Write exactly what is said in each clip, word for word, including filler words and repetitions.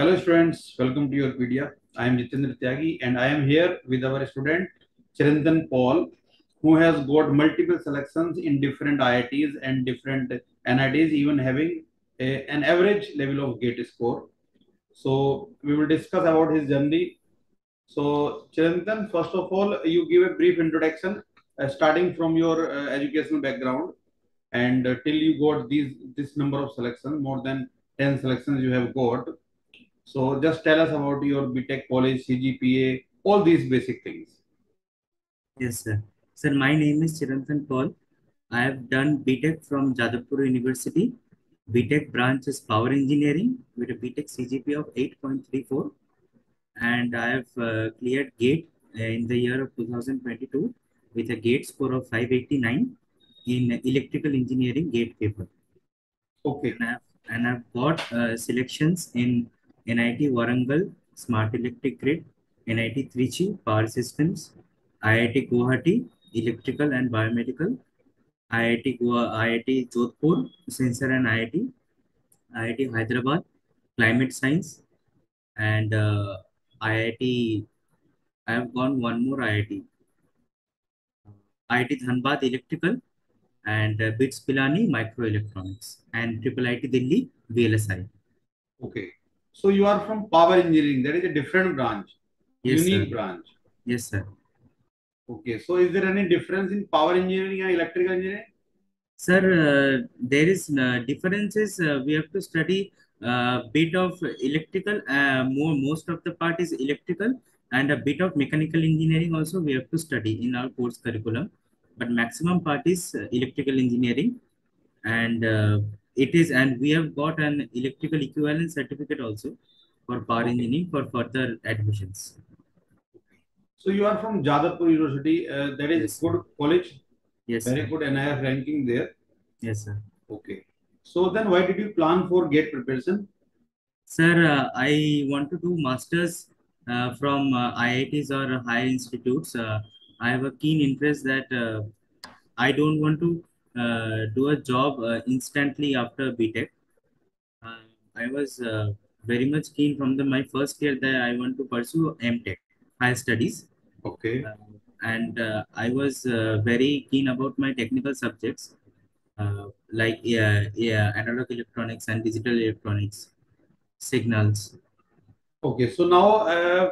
Hello students, welcome to YourPedia. I am Jitendra Tyagi and I am here with our student Chirantan Paul, who has got multiple selections in different I I Ts and different N I Ts, even having a, an average level of GATE score. So we will discuss about his journey. So Chirantan, first of all, you give a brief introduction uh, starting from your uh, educational background and uh, till you got these this number of selections, more than ten selections you have got. So just tell us about your B Tech college, C G P A, all these basic things. Yes, sir. Sir, my name is Chirantan Paul. I have done B Tech from Jadavpur University. B Tech branch is Power Engineering with a B Tech C G P A of eight point three four. And I have uh, cleared GATE in the year of two thousand twenty-two with a GATE score of five eighty-nine in Electrical Engineering GATE paper. Okay. And I have, and I have got uh, selections in N I T Warangal, Smart Electric Grid, N I T Trichy, Power Systems, I I T Guwahati, Electrical and Biomedical, I I T Goa, I I T Jodhpur, Sensor and I I T, I I T Hyderabad, Climate Science, and uh, I I T, I have gone one more I I T, I I T Dhanbad Electrical, and uh, B I T S Pilani Microelectronics, and I I I T Delhi V L S I. Okay. So you are from Power Engineering, that is a different branch, yes, unique sir. branch. Yes, sir. Okay, so is there any difference in Power Engineering and Electrical Engineering? Sir, uh, there is uh, differences. Uh, we have to study a uh, bit of electrical, uh, more, most of the part is electrical, and a bit of mechanical engineering also we have to study in our course curriculum. But maximum part is uh, electrical engineering, and uh, It is, and we have got an electrical equivalent certificate also for power engineering for further admissions. So you are from Jadavpur University, uh, that is yes, good college. Yes. Very sir. good N I R ranking there. Yes, sir. Okay. So then why did you plan for GATE preparation? Sir, uh, I want to do masters uh, from uh, I I Ts or higher institutes. Uh, I have a keen interest that uh, I don't want to Uh, do a job uh, instantly after B Tech. Uh, I was uh, very much keen from the my first year that I want to pursue M Tech, higher studies. Okay. Uh, and uh, I was uh, very keen about my technical subjects uh, like uh, yeah, analog electronics and digital electronics, signals. Okay. So now uh,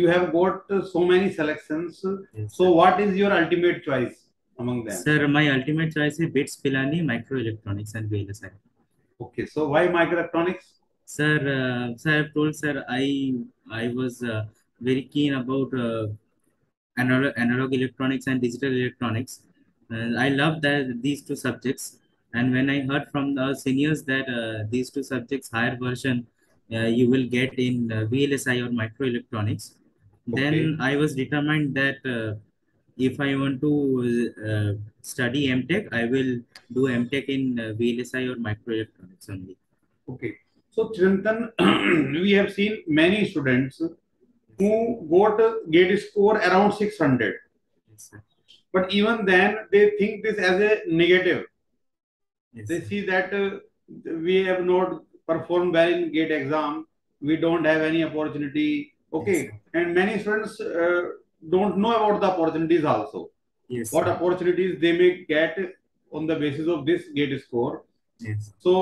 you have got uh, so many selections. Yes, so what is your ultimate choice among them? Sir, my ultimate choice is B I T S Pilani, Microelectronics and V L S I. Okay, so why Microelectronics? Sir, uh, sir, I have told sir, I, I was uh, very keen about uh, analog, analog electronics and digital electronics. Uh, I love that these two subjects. And when I heard from the seniors that uh, these two subjects, higher version, uh, you will get in uh, V L S I or microelectronics, okay, then I was determined that uh, if I want to uh, study M Tech, I will do M Tech in uh, V L S I or microelectronics only. Okay. So, Chirantan, we have seen many students who got a GATE score around six hundred. Yes, sir. But even then, they think this as a negative. Yes, they sir. see that uh, we have not performed well in GATE exam. We don't have any opportunity. Okay. Yes, and many students Uh, don't know about the opportunities also. Yes. What opportunities they may get on the basis of this GATE score. Yes. So,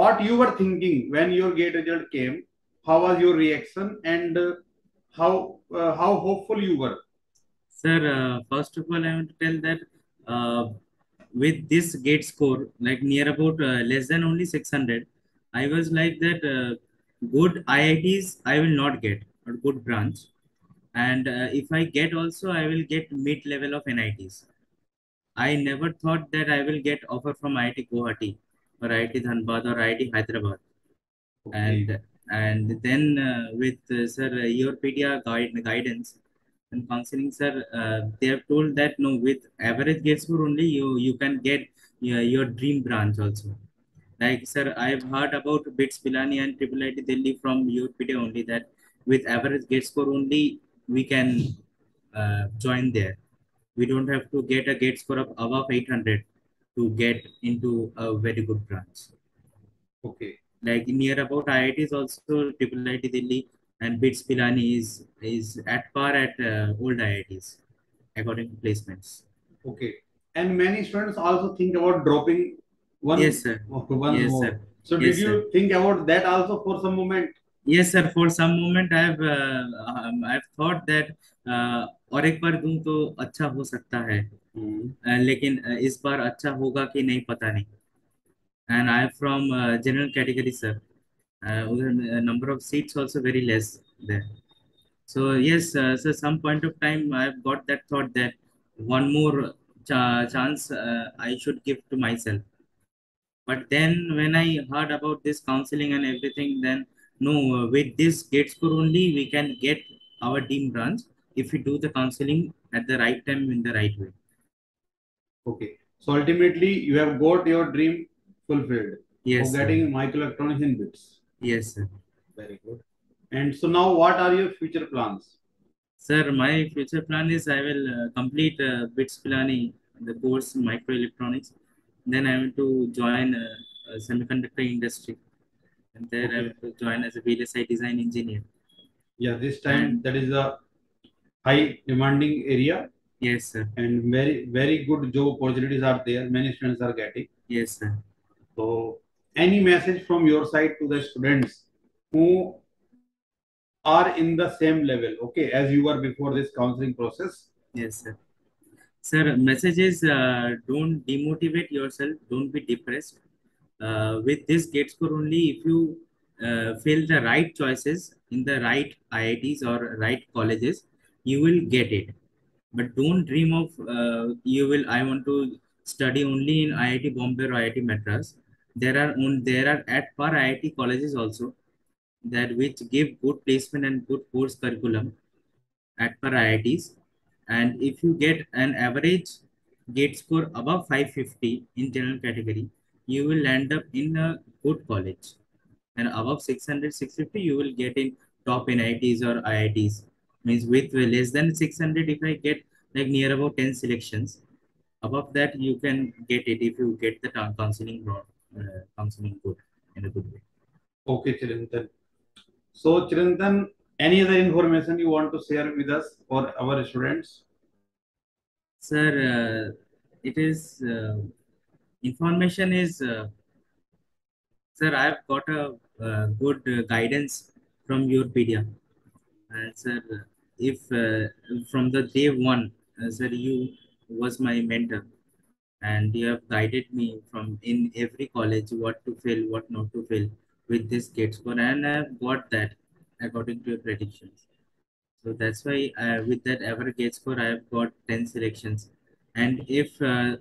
what you were thinking when your GATE result came? How was your reaction and uh, how uh, how hopeful you were? Sir, uh, first of all, I want to tell that uh, with this GATE score, like near about uh, less than only six hundred, I was like that uh, good I I Ts I will not get, or good branch. And uh, if I get also, I will get mid-level of N I Ts. I never thought that I will get offer from I I T Guwahati or I I T Dhanbad or I I T Hyderabad. Okay. And and then uh, with uh, sir uh, YourPedia guide guidance and counseling, sir, uh, they have told that no, with average GATE score only you you can get uh, your dream branch also. Like sir, I have heard about B I T S Pilani and I I I T Delhi from YourPedia only that with average GATE score only we can uh, join there. We don't have to get a GATE score of above eight hundred to get into a very good branch. Okay. like near about I I T is also I I T Delhi, and B I T S Pilani is is at par at uh, old I I Ts according to placements. Okay, and many students also think about dropping one. Yes, sir. One yes, more. Sir. So yes, did you sir. think about that also for some moment? Yes, sir. For some moment, I've uh, um, I've thought that uh, और एक बार दूं तो अच्छा हो सकता है, uh, लेकिन uh, इस बार अच्छा होगा कि नहीं पता नहीं. And I'm from uh, general category, sir. Uh, number of seats also very less there. So yes, uh, so some point of time I've got that thought that one more ch chance uh, I should give to myself. But then when I heard about this counseling and everything, then no, uh, with this GATE score only we can get our deemed branch if we do the counseling at the right time in the right way. Okay. So ultimately, you have got your dream fulfilled. Yes. For getting microelectronics in B I T S. Yes, sir. Very good. And so now, what are your future plans? Sir, my future plan is I will uh, complete uh, B I T S Pilani, the course in microelectronics. Then I want to join uh, a semiconductor industry, and there okay. I want to join as a V L S I design engineer. Yeah, this time and that is a high demanding area. Yes, sir. And very very good job opportunities are there. Many students are getting. Yes, sir. So, any message from your side to the students who are in the same level, okay, as you were before this counseling process? Yes, sir. Sir, message is uh, don't demotivate yourself. Don't be depressed. Uh, with this GATE score only, if you uh, fill the right choices in the right I I Ts or right colleges, you will get it. But don't dream of uh, you will. I want to study only in I I T Bombay or I I T Madras. There are on, there are at par I I T colleges also that which give good placement and good course curriculum at par I I Ts. And if you get an average GATE score above five fifty in general category, you will end up in a good college. And above six hundred, six fifty, you will get in top N I Ts or I I Ts. Means with less than six hundred, if I get like near about ten selections, above that you can get it if you get the counseling broad. Uh, counseling good in a good way. Okay, Chirantan. So, Chirantan, any other information you want to share with us or our students? Sir, uh, it is uh, information is uh, sir. I have got a uh, good uh, guidance from YourPedia, uh, sir. If uh, from the day one, uh, sir, you was my mentor. And you have guided me from in every college what to fill, what not to fill with this GATE score, and I have got that according to your predictions. So that's why uh, with that average GATE score, I have got ten selections. And if uh,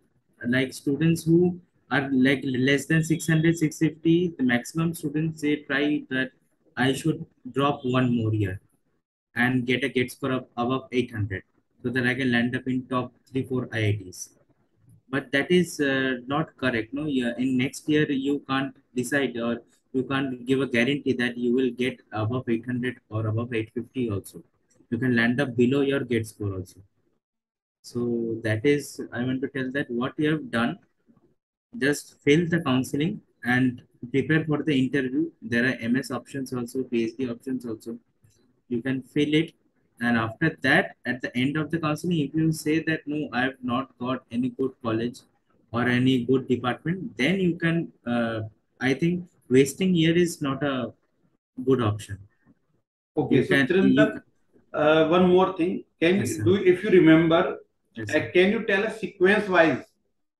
like students who are like less than six hundred, six fifty, the maximum students they try that I should drop one more year and get a GATE score of above eight hundred so that I can land up in top three, four I I Ts. But that is uh, not correct. No, yeah, in next year you can't decide or you can't give a guarantee that you will get above eight hundred or above eight fifty also. You can land up below your GATE score also. So that is, I want to tell that what you have done, just fill the counseling and prepare for the interview. There are M S options also, PhD options also. You can fill it. And after that, at the end of the counseling, if you say that, no, I have not got any good college or any good department, then you can, uh, I think wasting year is not a good option. Okay, you so can, Chirantan, you, uh, one more thing. Can yes, you do, if you remember, yes, uh, can you tell us sequence-wise?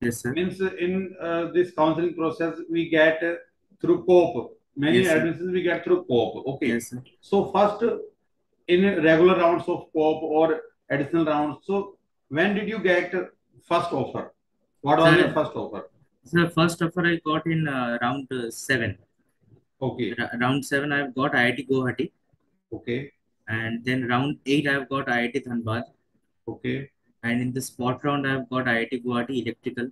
Yes, sir. Means in uh, this counseling process, we get uh, through COP. Many yes, admissions sir. we get through COP. Okay. Yes, sir. So first, uh, in regular rounds of COP or additional rounds. So when did you get first offer? What was your first offer? Sir, first offer I got in uh, round uh, seven. Okay. R round seven I've got I I T Guwahati. Okay. And then round eight I've got I I T Dhanbad. Okay. And in the spot round I've got I I T Guwahati Electrical.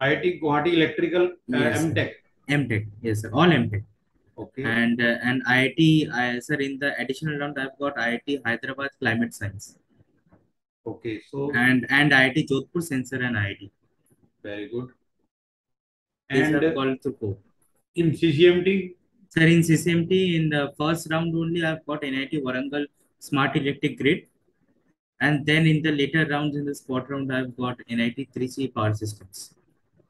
I I T Guwahati Electrical, uh, yes, MTech. MTech, yes sir, all MTech. Okay. And uh, and I I T, uh, sir, in the additional round, I've got I I T Hyderabad Climate Science. Okay, so and and I I T Jodhpur Sensor and I I T. Very good. And these are called to COP. In C C M T? Sir, in C C M T, in the first round only, I've got N I T Warangal Smart Electric Grid. And then in the later rounds, in the spot round, I've got N I T Trichy Power Systems.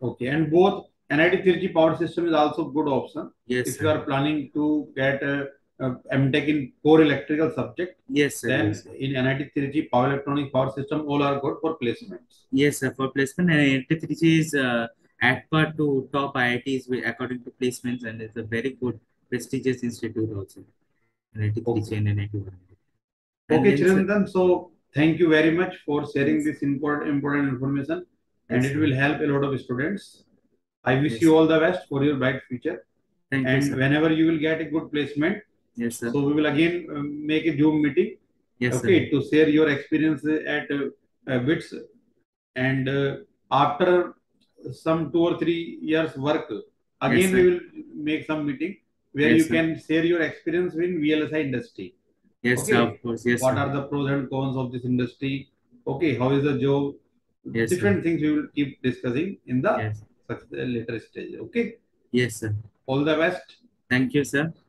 Okay. And both N I T Trichy Power System is also good option. Yes, If sir. you are planning to get a, a M Tech in core electrical subject. Yes, sir. Then yes, sir. in N I T Trichy Power Electronic Power System, all are good for placements. Yes, sir. For placement, N I T Trichy is uh, at par to top I I Ts according to placements, and it's a very good prestigious institute also. N I T Trichy and N I T Warangal. Okay, Chirantan. So thank you very much for sharing this important, important information, and yes, it will help a lot of students. I wish yes, you all the best for your bright future. Thank and you, sir. Whenever you will get a good placement, yes, sir. So we will again uh, make a Zoom meeting, yes, okay, sir. to share your experience at uh, uh, B I T S. And uh, after some two or three years work, again yes, we will make some meeting where yes, you sir. can share your experience in V L S I industry. Yes, okay. sir, of course. Yes, what sir. are the pros and cons of this industry? Okay, how is the job? Yes, Different sir. things we will keep discussing in the yes. later stage. Okay. Yes, sir. All the best. Thank you, sir.